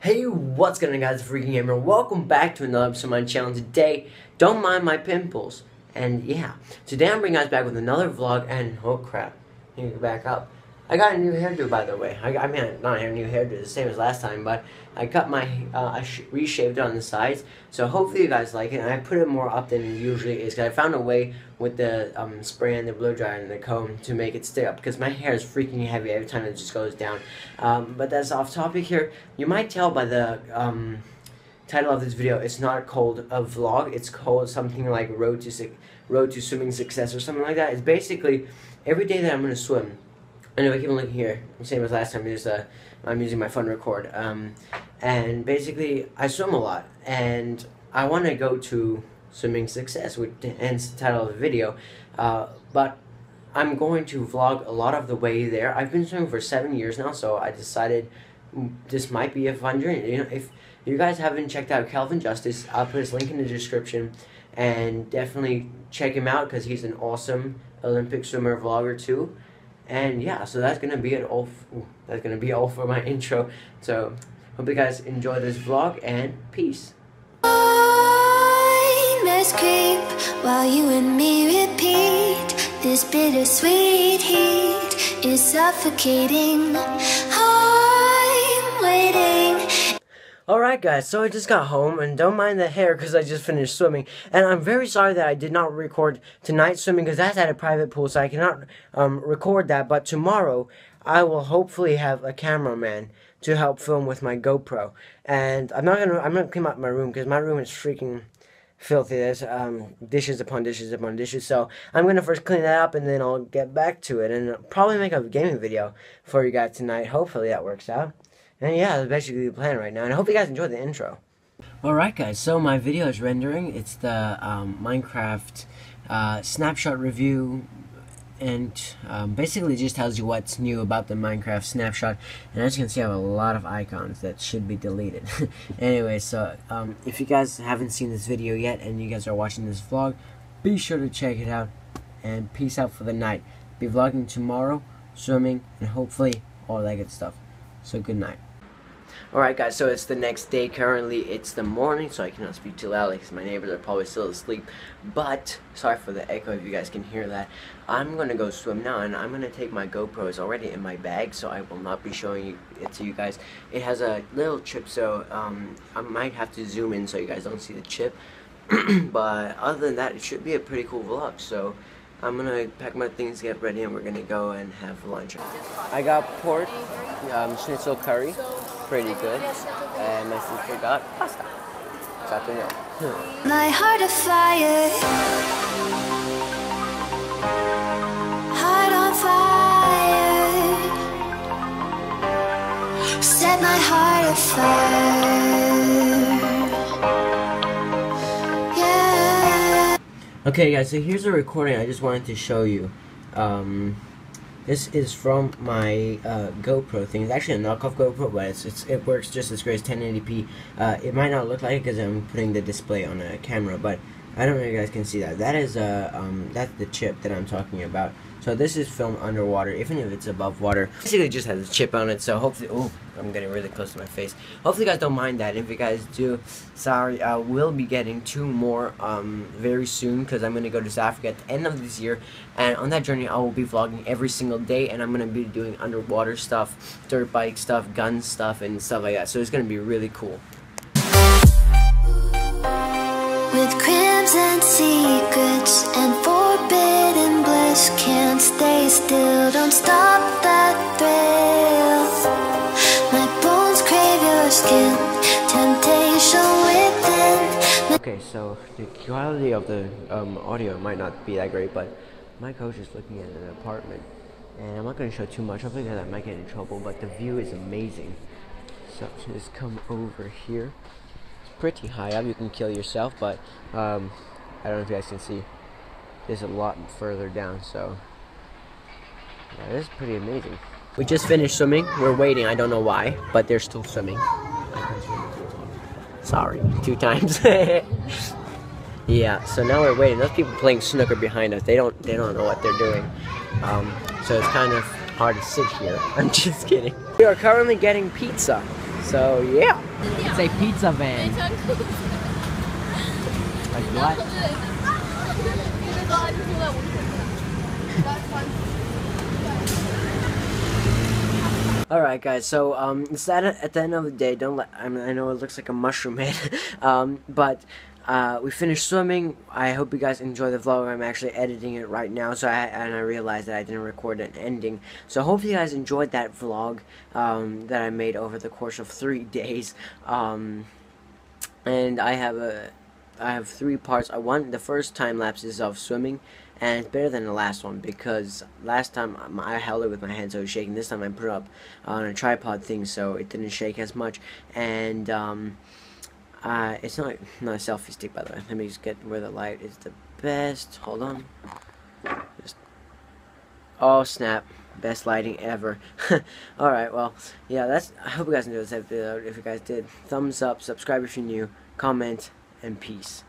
Hey, what's going on guys, Freaking Gamer, welcome back to another episode of my channel. Today, don't mind my pimples, and yeah, today I'm bringing guys back with another vlog, and oh crap, I need to back up. I got a new hairdo, by the way. I mean, not a new hairdo, the same as last time, but I cut my, I reshaved it on the sides, so hopefully you guys like it, and I put it more up than it usually is, because I found a way with the spray and the blow dryer and the comb to make it stay up, because my hair is freaking heavy every time it just goes down, but that's off topic here. You might tell by the, title of this video, it's not called a vlog, it's called something like Road to Swimming Success or something like that. It's basically every day that I'm going to swim. Anyway, keep on looking here. Same as last time, I'm using my phone to record. And basically, I swim a lot, and I want to go to Swimming Success, which ends the title of the video. But I'm going to vlog a lot of the way there. I've been swimming for 7 years now, so I decided this might be a fun journey. You know, if you guys haven't checked out Calvyn Justus, I'll put his link in the description, and definitely check him out because he's an awesome Olympic swimmer vlogger too. And yeah, so that's gonna be it all. That's gonna be all for my intro. So hope you guys enjoy this vlog and peace. Must creep while you and me repeat. This bittersweet heat is suffocating. I'm waiting. Alright guys, so I just got home, and don't mind the hair because I just finished swimming, and I'm very sorry that I did not record tonight's swimming because that's at a private pool, so I cannot record that, but tomorrow I will hopefully have a cameraman to help film with my GoPro, and I'm not gonna clean up my room because my room is freaking filthy. There's dishes upon dishes upon dishes, so I'm gonna first clean that up and then I'll get back to it and probably make a gaming video for you guys tonight. Hopefully that works out. And yeah, that's basically the plan right now, and I hope you guys enjoyed the intro. Alright guys, so my video is rendering. It's the Minecraft snapshot review, and basically just tells you what's new about the Minecraft snapshot. And as you can see, I have a lot of icons that should be deleted. Anyway, so if you guys haven't seen this video yet and you guys are watching this vlog, be sure to check it out, and peace out for the night. Be vlogging tomorrow, swimming, and hopefully all that good stuff. So good night. Alright guys, so it's the next day. Currently it's the morning, so I cannot speak too loudly because my neighbors are probably still asleep, but sorry for the echo if you guys can hear that. I'm gonna go swim now, and I'm gonna take my GoPro. It's already in my bag, so I will not be showing it to you guys. It has a little chip, so I might have to zoom in so you guys don't see the chip. But other than that, it should be a pretty cool vlog, so I'm gonna pack my things, get ready, and we're gonna go and have lunch. I got pork, schnitzel curry, pretty good, and my sister got pasta. My heart of fire, heart on fire, set my heart afire. Yeah. Okay guys, so here's a recording I just wanted to show you. This is from my GoPro thing. It's actually a knockoff GoPro, but it works just as great as 1080p. It might not look like it because I'm putting the display on a camera, but I don't know if you guys can see that. That is that's the chip that I'm talking about. So this is filmed underwater, even if it's above water. Basically, it just has a chip on it. So hopefully, oh, I'm getting really close to my face. Hopefully, you guys don't mind that. If you guys do, sorry. I will be getting 2 more very soon because I'm gonna go to South Africa at the end of this year, and on that journey, I will be vlogging every single day, and I'm gonna be doing underwater stuff, dirt bike stuff, gun stuff, and stuff like that. So it's gonna be really cool. With crimson and secrets and forbidden bliss, can't stay still, don't stop that thrill. My bones crave your skin, temptation within. Okay, so the quality of the audio might not be that great, but my coach is looking at an apartment, and I'm not going to show too much of it because I might get in trouble, but the view is amazing. So just come over here. Pretty high up, you can kill yourself, but I don't know if you guys can see, there's a lot further down, so yeah, this is pretty amazing. We just finished swimming, we're waiting, I don't know why, but they're still swimming. Sorry, 2 times. Yeah, so now we're waiting. Those people playing snooker behind us, they don't know what they're doing. so it's kind of hard to sit here. I'm just kidding. We are currently getting pizza, so yeah. It's a pizza van. Like what? Alright guys, so it's that at the end of the day, don't let, I know it looks like a mushroom head, but we finished swimming. I hope you guys enjoy the vlog. I'm actually editing it right now, so I realized that I didn't record an ending. So hopefully you guys enjoyed that vlog that I made over the course of 3 days. And I have 3 parts. I want the first time lapses of swimming, and it's better than the last one because last time I held it with my hand so it was shaking. This time I put it up on a tripod thing so it didn't shake as much, and it's not a selfie stick, by the way. Let me just get where the light is the best. Hold on. Just, oh snap! Best lighting ever. All right, well, yeah. That's. I hope you guys enjoyed this episode. If you guys did, thumbs up, subscribe if you're new, comment, and peace.